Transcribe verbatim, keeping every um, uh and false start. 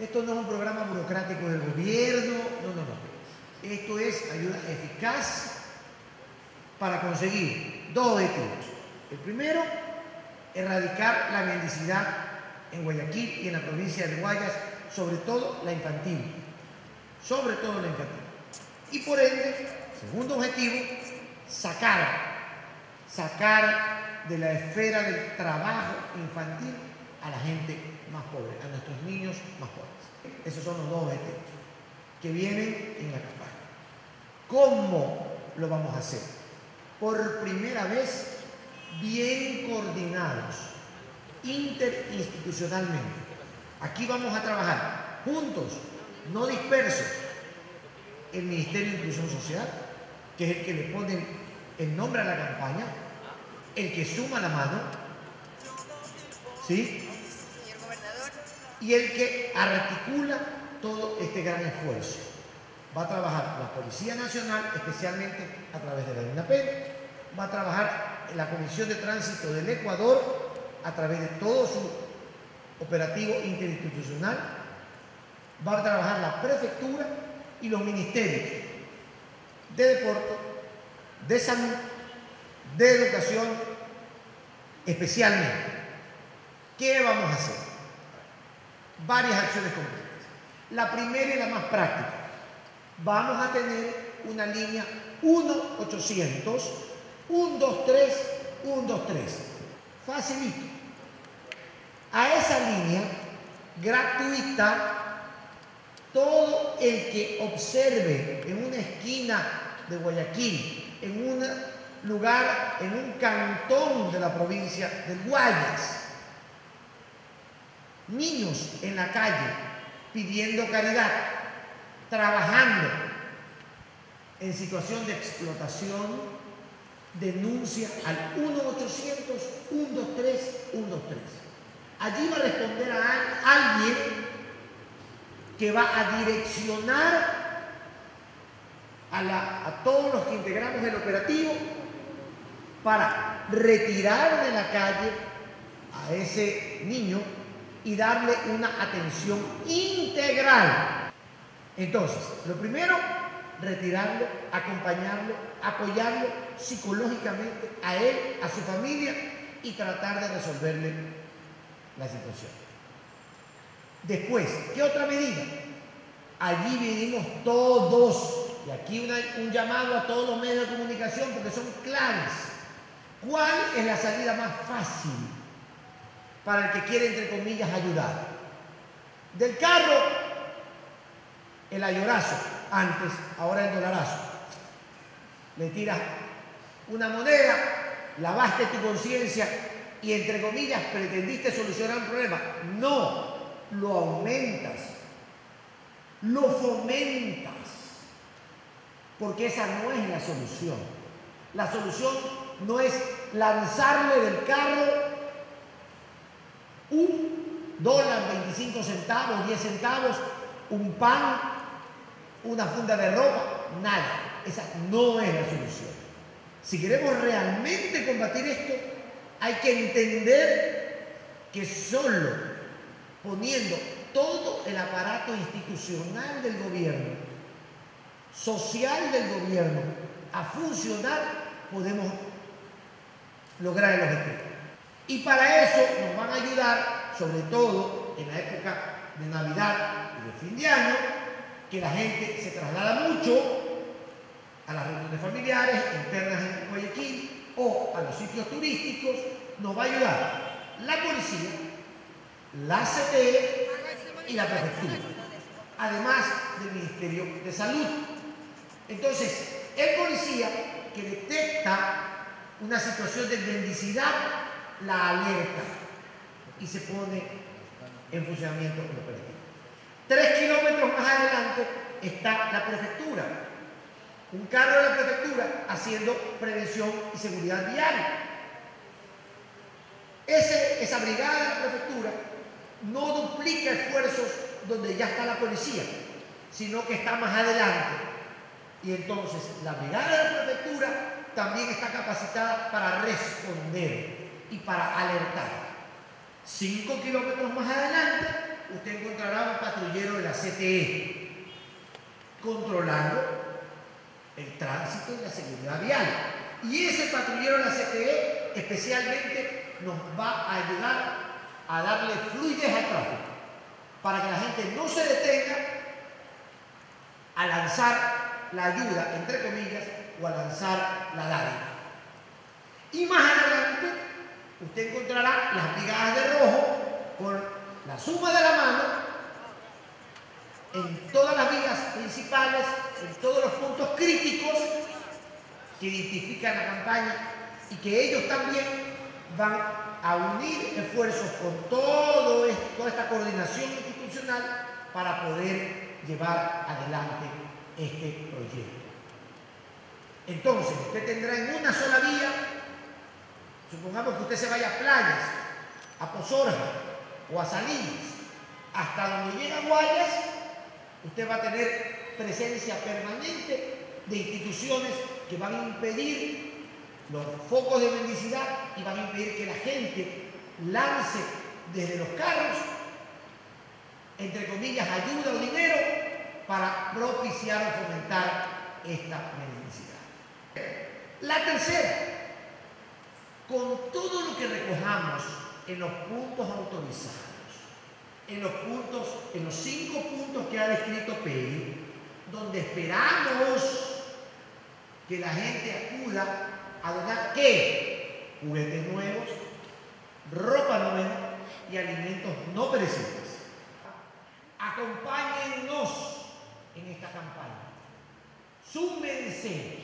Esto no es un programa burocrático del gobierno, no, no, no. Esto es ayuda eficaz para conseguir dos objetivos. El primero, erradicar la mendicidad en Guayaquil y en la provincia de Guayas, sobre todo la infantil. Sobre todo la infantil. Y por ende, segundo objetivo, sacar, sacar de la esfera del trabajo infantil a la gente más pobre, a nuestros niños más pobres. Esos son los dos objetivos que vienen en la campaña. ¿Cómo lo vamos a hacer? Por primera vez, bien coordinados, interinstitucionalmente. Aquí vamos a trabajar juntos, no dispersos. El Ministerio de Inclusión Social, que es el que le ponen el nombre a la campaña, el que suma la mano, ¿sí? Señor gobernador. Y el que articula todo este gran esfuerzo. Va a trabajar la Policía Nacional, especialmente a través de la UNAPE, va a trabajar la Comisión de Tránsito del Ecuador a través de todo su operativo interinstitucional, va a trabajar la Prefectura y los ministerios de Deporte, de Salud, de Educación, especialmente. ¿Qué vamos a hacer? Varias acciones concretas. La primera y la más práctica. Vamos a tener una línea uno ochocientos uno dos tres uno dos tres. Facilito. A esa línea gratuita, todo el que observe en una esquina de Guayaquil, en un lugar, en un cantón de la provincia del Guayas, niños en la calle pidiendo caridad, trabajando en situación de explotación, denuncia al uno ochocientos uno dos tres uno dos tres. Allí va a responder a alguien que va a direccionar a, la, a todos los que integramos el operativo para retirar de la calle a ese niño y darle una atención integral. Entonces, lo primero, retirarlo, acompañarlo, apoyarlo psicológicamente a él, a su familia y tratar de resolverle la situación. Después, ¿qué otra medida? Allí vinimos todos, y aquí una, un llamado a todos los medios de comunicación porque son claves. ¿Cuál es la salida más fácil para el que quiere, entre comillas, ayudar? Del carro, el ayorazo, antes, ahora el dolarazo. Le tiras una moneda, lavaste tu conciencia y, entre comillas, pretendiste solucionar un problema. No. Lo aumentas, lo fomentas, porque esa no es la solución. La solución no es lanzarle del carro un dólar, veinticinco centavos, diez centavos, un pan, una funda de ropa, nada. Esa no es la solución. Si queremos realmente combatir esto, hay que entender que solo poniendo todo el aparato institucional del gobierno, social del gobierno, a funcionar, podemos lograr el objetivo. Y para eso nos van a ayudar, sobre todo en la época de Navidad y de fin de año, que la gente se traslada mucho a las reuniones familiares, internas en Guayaquil o a los sitios turísticos, nos va a ayudar la policía, la C T E y la Prefectura, además del Ministerio de Salud. Entonces, el policía que detecta una situación de mendicidad, la alerta y se pone en funcionamiento con el operativo. Tres kilómetros más adelante está la Prefectura, un carro de la Prefectura haciendo prevención y seguridad vial. Ese, esa brigada de la Prefectura no duplica esfuerzos donde ya está la policía, sino que está más adelante. Y entonces la brigada de la Prefectura también está capacitada para responder y para alertar. Cinco kilómetros más adelante usted encontrará un patrullero C T E, controlando el tránsito y la seguridad vial. Y ese patrullero de la C T E especialmente nos va a ayudar a darle fluidez al tráfico, para que la gente no se detenga a lanzar la ayuda, entre comillas, o a lanzar la dádiva. Y más adelante usted encontrará las brigadas de rojo con la suma de la mano en todas las vías principales, en todos los puntos críticos que identifican la campaña, y que ellos también van a unir esfuerzos con todo esto, toda esta coordinación institucional para poder llevar adelante este proyecto. Entonces, usted tendrá en una sola vía, supongamos que usted se vaya a Playas, a Posorja o a Salinas, hasta donde llega Guayas, usted va a tener presencia permanente de instituciones que van a impedir los focos de mendicidad y van a impedir que la gente lance desde los carros, entre comillas, ayuda o dinero para propiciar o fomentar esta mendicidad. La tercera, con todo lo que recojamos en los puntos autorizados, en los puntos, en los cinco puntos que ha descrito Pedro, donde esperamos que la gente acuda a donar ¿qué? Juguetes nuevos, ropa nueva y alimentos no perecibles. Acompáñennos en esta campaña, súmense